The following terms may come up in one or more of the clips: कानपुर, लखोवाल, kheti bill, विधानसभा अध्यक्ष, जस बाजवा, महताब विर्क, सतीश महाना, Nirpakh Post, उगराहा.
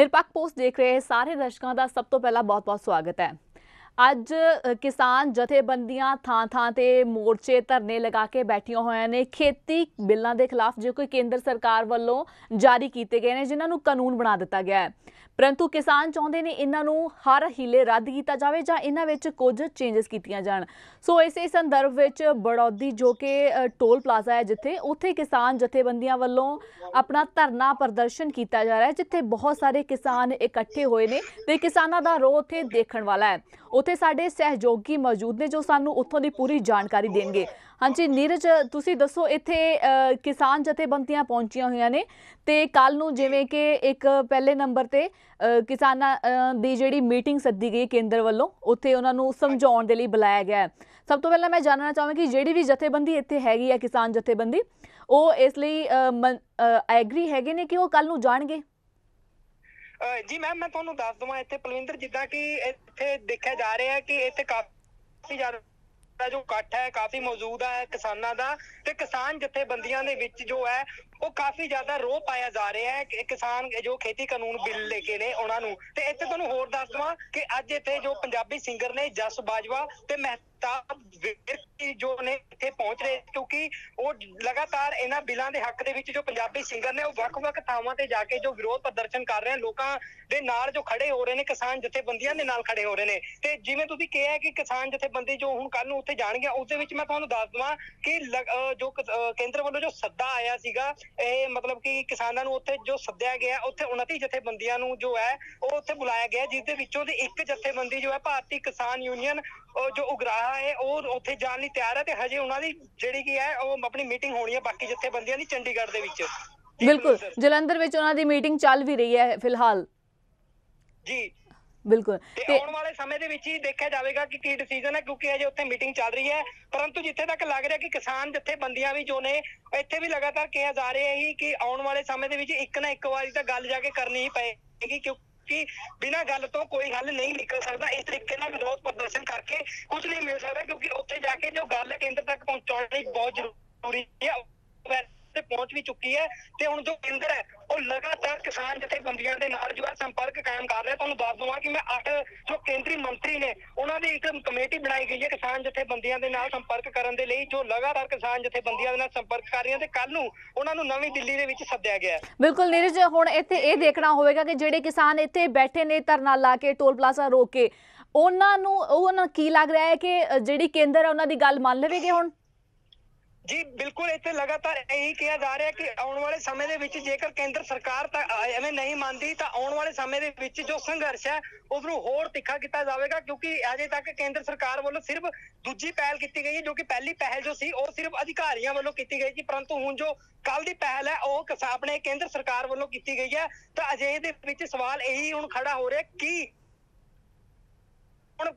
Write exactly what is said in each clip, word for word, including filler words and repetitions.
ਨਿਰਪੱਖ ਪੋਸਟ देख रहे हैं सारे दर्शकों का सब तो पहला बहुत बहुत स्वागत है। ਅੱਜ किसान ਜਥੇਬੰਦੀਆਂ ਥਾਂ ਥਾਂ ਤੇ ਮੋਰਚੇ ਧਰਨੇ लगा के बैठिया ਹੋਈਆਂ ਨੇ। खेती बिलों के खिलाफ जो कोई केंद्र सरकार वालों जारी किए गए हैं जिन्होंने कानून बना दिता गया है, परंतु किसान चाहते हैं इन्हां नूं हर हीले रद्द किया जाए जां इन्हां विच कुछ चेंजेस कीतियां जाण। सो इसे संदर्भ विच बड़ौदी जो कि टोल प्लाजा है जिथे उत्थे किसान जथेबंदियां वालों अपना धरना प्रदर्शन किया जा रहा है, जिथे बहुत सारे किसान इकट्ठे हुए हैं तो किसानों का रोह उत्थे देखण वाला है। उत्थे साडे सहयोगी मौजूद ने जो सानू उत्थों की पूरी जानकारी देंगे। हाँ जी नीरज, तुसी दसो इत्थे किसान जथेबंदियां पहुंचिया हुई ने ते कल नूं जिवें कि एक पहले नंबर ते किसानां दी जिहड़ी मीटिंग सद्दी गई केंद्र वालों, उत्थे उहनां नूं समझाउण दे लई बुलाया गया। सब तो पहला मैं जानना चाहांगी कि जिहड़ी भी जथेबंदी इत्थे हैगी है किसान जथेबंदी, वो इसलिए एग्री हैगे ने कि वो कल नूं जाणगे। जी मैम मैं तुहानूं दस दवां इत्थे पलविंदर जिद्दां कि इत्थे देखिया जा रहा है कि इत्थे काफी ज्यादा जो इकट्ठ है काफी मौजूद है किसानों का, ते किसान जथेबंदियां दे विच जो है वो काफी ज्यादा रोह पाया जा रहा है कि किसान जो खेती कानून बिल लेके ने उन्होंने। ते इत्थे तुहानूं होर दस दवां कि अज इत्थे जो पंजाबी सिंगर ने जस बाजवा ते महताब विरक जो ने इत्थे पहुंच रहे, क्योंकि वो लगातार इन्हां बिलों के हक दे विच जो पंजाबी सिंगर ने वख-वख थावां ते जाके जो विरोध प्रदर्शन कर रहे हैं, लोगों के नाल जो खड़े हो रहे हैं किसान जथेबंदियां दे नाल खड़े हो रहे हैं। ते जिवें तुसीं कहा कि किसान जथेबंदी जो हुण कल नूं उत्थे जाणगे, उसदे विच मैं तुहानूं दस दवां कि जो केंद्र वालों जो सद्दा आया सीगा ਇਹ ਮਤਲਬ ਕਿ ਕਿਸਾਨਾਂ ਨੂੰ ਉੱਥੇ ਜੋ ਸੱਦਿਆ ਗਿਆ ਉੱਥੇ उनतीस ਜਥੇਬੰਦੀਆਂ ਨੂੰ ਜੋ ਹੈ ਉਹ ਉੱਥੇ ਬੁਲਾਇਆ ਗਿਆ, ਜਿਸ ਦੇ ਵਿੱਚੋਂ ਦੀ ਇੱਕ ਜਥੇਬੰਦੀ ਜੋ ਹੈ ਭਾਰਤੀ ਕਿਸਾਨ ਯੂਨੀਅਨ जो उगराहा है और उत्थे जाने तैयार है। ते हजे उन्होंने ਜਿਹੜੀ ਕੀ ਹੈ ਉਹ ਆਪਣੀ मीटिंग होनी है बाकी ਜਥੇਬੰਦੀਆਂ ਦੀ चंडीगढ़ ਦੇ ਵਿੱਚ। बिल्कुल ਜਲੰਧਰ ਵਿੱਚ ਉਹਨਾਂ ਦੀ मीटिंग ਚੱਲ भी रही है फिलहाल जी। बिल्कुल आने वाले समय के विच ही देखा जाएगा कि की डिसीजन है, क्योंकि अजे उत्थे मीटिंग चल रही है। परंतु जिथे तक लग रहा है कि किसान जथेबंदियां भी जो ने इत्थे भी लगातार कहा जा रहा है कि आने वाले समय के विच एक ना एक वारी तां गल जाके करनी ही पएगी, क्योंकि कि बिना गल तो कोई हल नहीं निकल सकता। इस तरीके नाल विरोध प्रदर्शन करके कुछ नहीं मिल सकता, क्योंकि उत्थे जाके जो गल केंद्र तक पहुंचाउणी बहुत जरूरी है। ਤੇ ਪਹੁੰਚ ਵੀ ਚੁੱਕੀ ਹੈ ਤੇ ਹੁਣ ਜੋ ਕੇਂਦਰ ਹੈ ਉਹ ਲਗਾਤਾਰ ਕਿਸਾਨ ਜਥੇਬੰਦੀਆਂ ਦੇ ਨਾਲ ਜੋ ਸੰਪਰਕ ਕਾਇਮ ਕਰ ਰਿਹਾ। ਤੁਹਾਨੂੰ ਦੱਸ ਦਵਾਂ ਕਿ ਮੈਂ ਅੱਠ ਜੋ ਕੇਂਦਰੀ ਮੰਤਰੀ ਨੇ ਉਹਨਾਂ ਦੀ ਇੱਕ ਕਮੇਟੀ ਬਣਾਈ ਗਈ ਹੈ ਕਿਸਾਨ ਜਥੇਬੰਦੀਆਂ ਦੇ ਨਾਲ ਸੰਪਰਕ ਕਰਨ ਦੇ ਲਈ, ਜੋ ਲਗਾਤਾਰ ਕਿਸਾਨ ਜਥੇਬੰਦੀਆਂ ਦੇ ਨਾਲ ਸੰਪਰਕ ਕਰ ਰਹੀਆਂ ਤੇ ਕੱਲ ਨੂੰ ਉਹਨਾਂ ਨੂੰ ਨਵੀਂ ਦਿੱਲੀ ਦੇ ਵਿੱਚ ਸੱਦਿਆ ਗਿਆ। ਬਿਲਕੁਲ ਨੀਰਜ, ਹੁਣ ਇੱਥੇ ਇਹ ਦੇਖਣਾ ਹੋਵੇਗਾ ਕਿ ਜਿਹੜੇ ਕਿਸਾਨ ਇੱਥੇ ਬੈਠੇ ਨੇ ਧਰਨਾ ਲਾ ਕੇ ਟੋਲ ਪਲਾਜ਼ਾ ਰੋਕ ਕੇ ਉਹਨਾਂ ਨੂੰ ਉਹਨਾਂ ਕੀ ਲੱਗ ਰਿਹਾ ਹੈ ਕਿ ਜਿਹੜੀ ਕੇਂਦਰ ਹੈ ਉਹਨਾਂ ਦੀ ਗੱਲ ਮੰਨ ਲਵੇਗੇ ਹੁਣ। जी बिल्कुल इत्थे लगातार यही कहा जा रहा है कि आने वाले समय दे विच जेकर केंद्र सरकार एवें नहीं मानती तो आने वाले समय दे विच जो संघर्ष है उसनूं होर तिखा किया जाएगा, क्योंकि अजे तक केंद्र सरकार वालों सिर्फ दूजी पहल की गई है, जो कि पहली पहल जो सी और सिर्फ अधिकारियों वालों की गई थी। परंतु हुण जो कल की पहल है वह अपने केंद्र सरकार वालों की गई है, तो अजे दे विच सवाल यही हुण खड़ा हो रहा है कि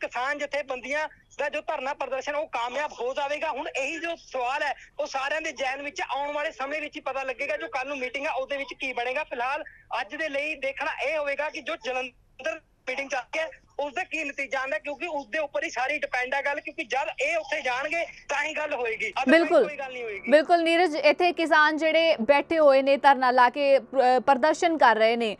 किसान जथेबंदियां दा जो धरना प्रदर्शन वो कामयाब हो जाएगा। हुण यही जो सवाल है वो सारे दे जहन विच आने वाले समय विच ही पता लगेगा जो कल नूं मीटिंग है उसदे विच की बनेगा। फिलहाल अज दे लई देखना यह होगा कि जो जलंधर मीटिंग चल रही है उसका की नतीजा आंदा, क्योंकि उसके ऊपर ही सारी डिपेंड है गल, क्योंकि जब ये उत्थे जाणगे तां ही गल होएगी। बिल्कुल कोई गल नहीं होएगी। बिल्कुल नीरज, इत्थे किसान जिहड़े बैठे हुए ने धरना ला के प्रदर्शन कर रहे ने,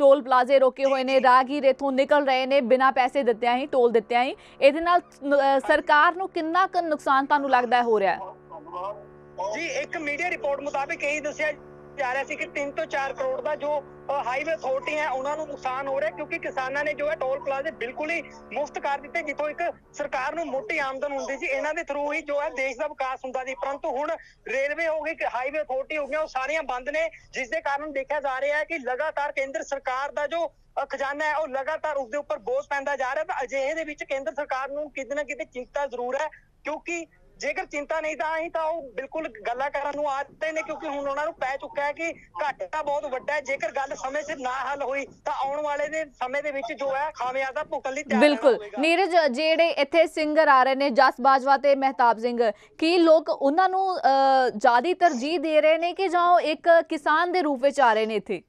टोल प्लाजे रोके हुए ने, राहगीर इथों निकल रहे ने बिना पैसे दित्तिआं ही टोल दित्तिआं ही, इहदे नाल सरकार नूं कितना क नुकसान तुहानूं लगदा हो रिहा है? जी एक मीडिया रिपोर्ट मुताबिक यही दस्सिआ जा रहा है कि तीन तो चार करोड़ का जो हाईवे अथॉरिटी है उन्होंने नुकसान हो रहा है, क्योंकि किसानों ने जो है टोल प्लाजे बिल्कुल ही मुफ्त कर दिते, जितों एक सरकार नूं मोटी आमदन हुंदी सी इन्हां दे थ्रू ही जो है देश का विकास हुंदा सी। परंतु हुण रेलवे हो गई, हाईवे अथॉरिटी हो गई, सारियां बंद ने, जिस दे कारण देखा जा रहा है कि लगातार केंद्र सरकार का जो खजाना है वह लगातार उसके उपर बोझ पैंदा जा रहा है। अजे इहदे विच केंद्र सरकार नूं किते ना किते चिंता जरूर है, क्योंकि जेकर चिंता नहीं तो अं तो बिल्कुल गल्लां करन नूं आ रहे हैं, क्योंकि हुण उन्हां नूं पै चुका है कि घाटा बहुत वड्डा है। जेकर गल समय सिर ना हल हुई तो आने वाले दे समय दे विच जो है खामियाजा भुगतण लई तैयार। बिल्कुल नीरज, जेड़े इत्थे सिंगर आ रहे ने जस बाजवा ते महताब सिंह, की लोग उन्हां नूं ज्यादा तरजीह दे रहे हैं कि जां इक किसान दे रूप विच आ रहे ने इत्थे?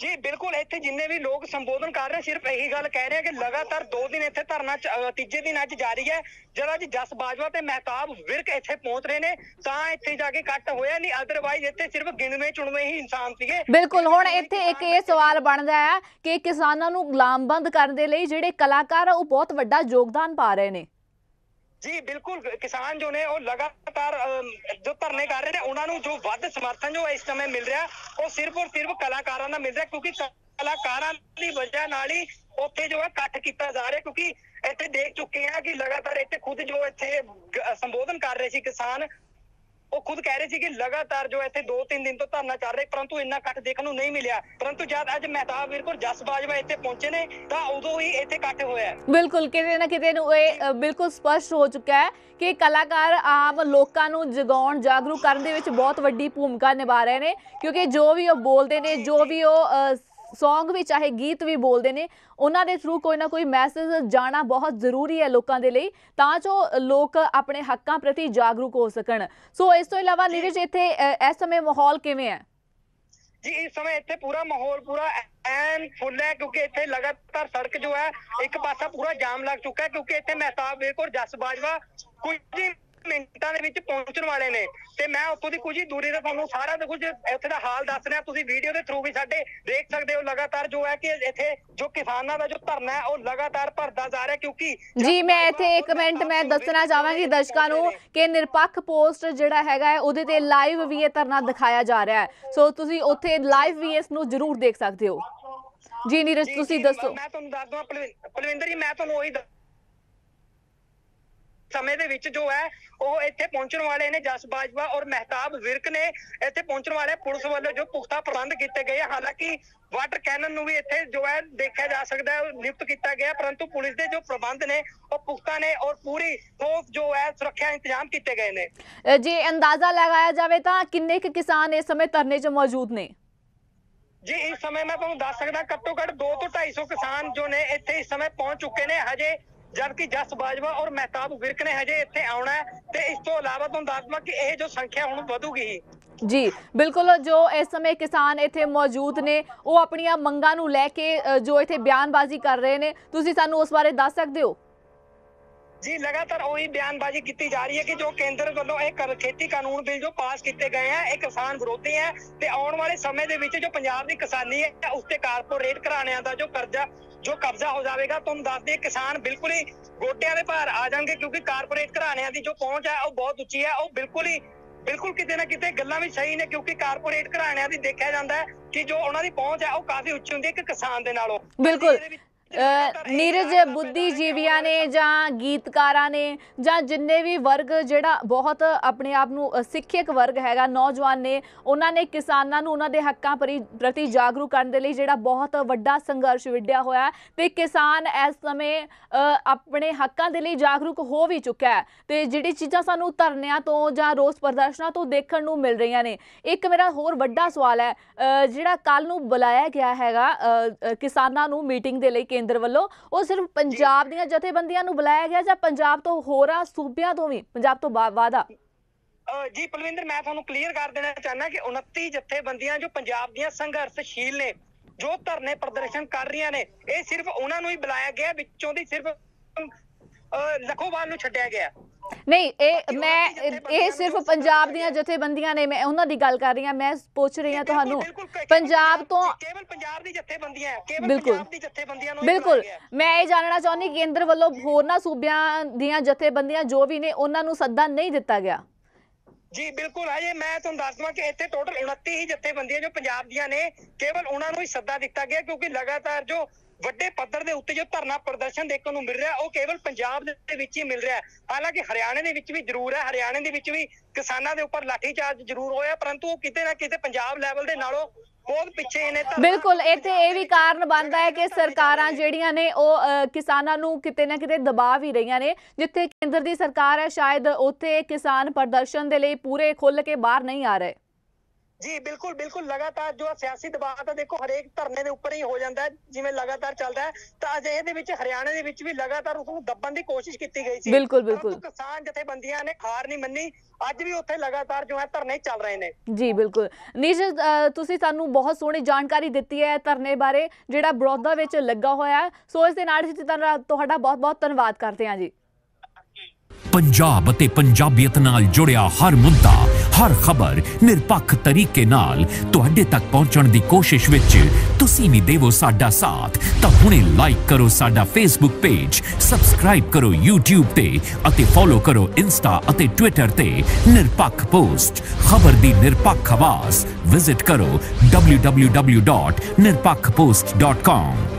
जी बिल्कुल, इत्थे जिन्ने भी लोग संबोधन कर रहे सिर्फ यही गल कह रहे हैं कि लगातार दो दिन इत्थे धरना तीजे दिन अज जारी है। जरा जी जस बाजवा ते महताब विर्क इत्थे पहुंच रहे ने तां इत्थे जाके कट होया नहीं, अदरवाइज इत्थे सिर्फ गिनवे चुनवे ही इंसान सीगे। बिल्कुल हुण इत्थे एक ये सवाल बनदा है कि किसानां नूं गुलामबंद करन दे लई जिहड़े कलाकार आ ओह बहुत वड्डा योगदान पा रहे ने। जी बिल्कुल, किसान जो ने वो लगातार जो धरने कर रहे हैं उन्होंने जो वध समर्थन जो इस समय मिल रहा वो सिर्फ और सिर्फ कलाकारों का मिल रहा, क्योंकि कलाकारों की वजह नाल ही उत्थे जो है इकट्ठ किया जा रहा, क्योंकि इतने देख चुके हैं कि लगातार इतने खुद जो इतने संबोधन कर रहे थे किसान वो खुद कह रहे थे कि लगातार जो इतने दो तीन दिन तो धरना चल रहे परंतु इन्ना इकट्ठ देखने नहीं मिला, परंतु जब अज महताब विर्क और जस बाजवा इतने पहुंचे ने तो उदों ही इतने इकट्ठ होया। बिल्कुल किसी ना किसी बिल्कुल स्पष्ट हो चुका है कि कलाकार आम लोगों को जगाउण जागरूक करने दे विच बहुत वड्डी भूमिका निभा रहे हैं, क्योंकि जो भी वो बोलते हैं जो भी वो सॉन्ग भी चाहे गीत भी बोलते हैं उन्होंने दे थ्रू कोई ना कोई मैसेज जाना बहुत जरूरी है लोगों के लिए तां जो लोग अपने हकों प्रति जागरूक हो सकन। सो इस तो इलावा नीरज इत्थे इस समय माहौल किवें है? जी इस समय इत्थे पूरा माहौल पूरा एन फुल है, क्योंकि इत्थे लगातार सड़क जो है एक पासा पूरा जाम लग चुका है, क्योंकि इत्थे महताब विर्क और जस बाजवा कुछ ਮਿੰਟਾਂ ਦੇ ਵਿੱਚ ਪਹੁੰਚਣ ਵਾਲੇ ਨੇ ਤੇ ਮੈਂ ਉੱਥੋਂ ਦੀ ਕੁਝ ਹੀ ਦੂਰੀ ਤੇ ਤੁਹਾਨੂੰ ਸਾਰਾ ਕੁਝ ਇੱਥੇ ਦਾ ਹਾਲ ਦੱਸ ਰਿਹਾ, ਤੁਸੀਂ ਵੀਡੀਓ ਦੇ ਥਰੂ ਵੀ ਸਾਡੇ ਦੇਖ ਸਕਦੇ ਹੋ। ਲਗਾਤਾਰ ਜੋ ਹੈ ਕਿ ਇੱਥੇ ਜੋ ਕਿਸਾਨਾਂ ਦਾ ਜੋ ਧਰਨਾ ਹੈ ਉਹ ਲਗਾਤਾਰ ਭਰਦਾ ਜਾ ਰਿਹਾ, ਕਿਉਂਕਿ ਜੀ ਮੈਂ ਇੱਥੇ ਇੱਕ ਮਿੰਟ ਮੈਂ ਦੱਸਣਾ ਚਾਹਾਂਗੀ ਦਰਸ਼ਕਾਂ ਨੂੰ ਕਿ ਨਿਰਪੱਖ ਪੋਸਟ ਜਿਹੜਾ ਹੈਗਾ ਹੈ ਉਹਦੇ ਤੇ ਲਾਈਵ ਵੀ ਇਹ ਧਰਨਾ ਦਿਖਾਇਆ ਜਾ ਰਿਹਾ ਹੈ, ਸੋ ਤੁਸੀਂ ਉੱਥੇ ਲਾਈਵ ਵੀ ਇਸ ਨੂੰ ਜ਼ਰੂਰ ਦੇਖ ਸਕਦੇ ਹੋ। ਜੀ ਨੀਰਜ ਤੁਸੀਂ ਦੱਸੋ। ਮੈਂ ਤੁਹਾਨੂੰ ਦੱਸ ਦਵਾਂ ਪਲਵਿੰਦਰ ਜੀ, ਮੈਂ ਤੁਹਾਨੂੰ ਉਹੀ समय दे विच जो है वो इत्थे पहुंचण वाले ने जस बाजवा और महताब विर्क ने इत्थे पहुंचण वाले पुलिस वालों जो पुख्ता प्रबंध किए गए, हालांकि वाटर कैनन नूं भी इत्थे जो है देखा जा सकता है नियुक्त किया गया, परंतु पुलिस दे जो प्रबंध ने वो पुख्ता ने और पूरी ठोस जो है सुरक्षा इंतजाम किए गए ने। जी अंदाजा लगाया जाए तो किन्ने के किसान इस समय धरने च मौजूद ने? जी इस समय मैं तुहानूं दस सकदा घट्टो घट दो तो ढाई सौ किसान जो ने इत्थे इस समय पहुंच चुके ने हजे, जबकि जस बाजवा और महताब विर्क ने हजे इत्थे आउणा है ते इस तो इलावा तुहानूं दस दवां कि इह जो संख्या हुण वधूगी। जी बिल्कुल, जो इस समय किसान इत्थे मौजूद ने वो अपणियां मंगां नूं लै के जो इत्थे बयानबाजी कर रहे ने, तुसीं सानूं उस बारे दस सकदे हो? जी लगातार वही बयानबाजी की जा रही है कि जो केंद्र वालों खेती कानून बिल जो पास किए गए हैं ये किसान विरोधी है, ते आने वाले समय दे विच जो पंजाब दी किसानी है उसते कारपोरेट घराणियां दा जो कर्जा जो कब्जा हो जाएगा तुम दस दे किसान बिल्कुल ही गोटिया के भार आ जाएंगे, क्योंकि कारपोरेट घराणियां दी जो पहुंच है वो बहुत उच्ची है, वो बिल्कुल ही बिल्कुल किसी ना किसी गल्लां भी सही ने, क्योंकि कारपोरेट घराणियां दी देखा जाता है कि जो उन्होंने पहुंच है वो काफी उच्ची होंगी एक किसान दे नालों। बिल्कुल नीरज बुद्धिजीविया ने जां गीतकारा ने जां जिन्ने भी वर्ग जिहड़ा बहुत अपने आप नू सिक्खियक वर्ग हैगा नौजवान ने उन्होंने किसानां नू उन्हां दे हक्कां प्रति जागरूक करन दे लई जिहड़ा बहुत वड्डा संघर्ष विड्या होया ते किसान इस समय अपने हक्कां दे लई जागरूक हो भी चुका है, ते जिहड़ी चीज़ां सानूं धरनियां तो जां रोस प्रदर्शनां तो देखण नू मिल रहियां ने। एक मेरा होर वड्डा सवाल है जिहड़ा कल नू बुलाया गया हैगा किसानां नू मीटिंग दे लई केंद्र वालों, वो सिर्फ पंजाब दी जथेबंदियां नू बुलाया गया जां पंजाब तो होरां सूबियां तो भी पंजाब तो वादा? जी पलविंदर मैं तुहानूं क्लीयर कर देना चाहना कि उनतीस जथेबंदियां जो पंजाब दी संघर्षशील ने जो धरने प्रदर्शन कर रही ने ये सिर्फ उन्हां नू ही बुलाया गया, विचों दी सिर्फ लखोवाल नू छड्डिया गया नहीं। ए, मैं ये सिर्फ पंजाब दी जथेबंदियां ने, मैं उन्हां दी गल कर रही हां, मैं पूछ रही हां तुहानूं पंजाब तो केवल पंजाब दी जथेबंदियां है केवल पंजाब दी जथेबंदियां नूं। बिल्कुल मैं ये जानना चाहुंदी केंद्र वालों होरना सूबियां दी जथेबंदियां जो भी ने उन्हां नूं सद्दा नहीं दिता गया? जी बिल्कुल, हजे मैं तुहानूं दस दवां कि इत्थे टोटल उनतीस ही जथेबंदियां जो पंजाब दीयां ने केवल उन्हां नूं ही सद्दा दिता गया, क्योंकि लगातार जो ਵੱਡੇ ਪੱਧਰ ਦੇ ਉੱਤੇ ਜੋ ਧਰਨਾ ਪ੍ਰਦਰਸ਼ਨ ਦੇਖਣ ਨੂੰ ਮਿਲ ਰਿਹਾ ਉਹ ਕੇਵਲ ਪੰਜਾਬ ਦੇ ਵਿੱਚ ਹੀ ਮਿਲ ਰਿਹਾ, ਹਾਲਾਂਕਿ ਹਰਿਆਣੇ ਦੇ ਵਿੱਚ ਵੀ ਜ਼ਰੂਰ ਹੈ, ਹਰਿਆਣੇ ਦੇ ਵਿੱਚ ਵੀ ਕਿਸਾਨਾਂ ਦੇ ਉੱਪਰ ਲਾਠੀਚਾਰਜ ਜ਼ਰੂਰ ਹੋਇਆ ਪਰੰਤੂ ਉਹ ਕਿਤੇ ਨਾ ਕਿਤੇ ਪੰਜਾਬ ਲੈਵਲ ਦੇ ਨਾਲੋਂ ਬਹੁਤ ਪਿੱਛੇ ਨੇ। ਬਿਲਕੁਲ ਇੱਥੇ ਇਹ ਵੀ ਕਾਰਨ ਬਣਦਾ ਹੈ ਕਿ ਸਰਕਾਰਾਂ ਜਿਹੜੀਆਂ ਨੇ ਉਹ ਕਿਸਾਨਾਂ ਨੂੰ ਕਿਤੇ ਨਾ ਕਿਤੇ ਦਬਾਅ ਵੀ ਰਹੀਆਂ ਨੇ, ਜਿੱਥੇ ਕੇਂਦਰ ਦੀ ਸਰਕਾਰ ਹੈ ਸ਼ਾਇਦ ਉੱਥੇ ਕਿਸਾਨ ਪ੍ਰਦਰਸ਼ਨ ਦੇ ਲਈ ਪੂਰੇ ਖੁੱਲ੍ਹ ਕੇ ਬਾਹਰ ਨਹੀਂ ਆ ਰਹੇ। जी बिल्कुल बिल्कुल लगातार जो सियासी दबाव है देखो हरेक धरने के उपर ही हो जाता है जिवें लगातार चलता है तो अजे इहदे विच हरियाणा दे विच भी लगातार उसनूं दबण दी कोशिश कीती गई सी। बिल्कुल बिल्कुल किसान जथेबंदियां ने हार नहीं मन्नी अज भी उत्थे लगातार जो है धरने चल रहे ने। जी बिल्कुल नीरज तुसीं सानूं बहुत सोहनी जानकारी दित्ती है धरने बारे जिहड़ा बड़ौदा विच लगा होया है सो इस दे नाल असीं तुहाडा बहुत बहुत धन्नवाद करते हां। जी पंजाब ते पंजाबियत नाल जुड़िया हर मुद्दा हर खबर निरपक्ष तरीके नाल तुहाडे तक पहुंचण दी कोशिश विच तुसीं वी देवो साडा साथ तां हुणे लाइक करो साडा फेसबुक पेज सबसक्राइब करो यूट्यूब ते अते फॉलो करो इंस्टा अते ट्विटर ते निरपक्ष पोस्ट खबर दी निरपक्ष आवाज़ विजिट करो W W W dot Nirpaksh post dot com.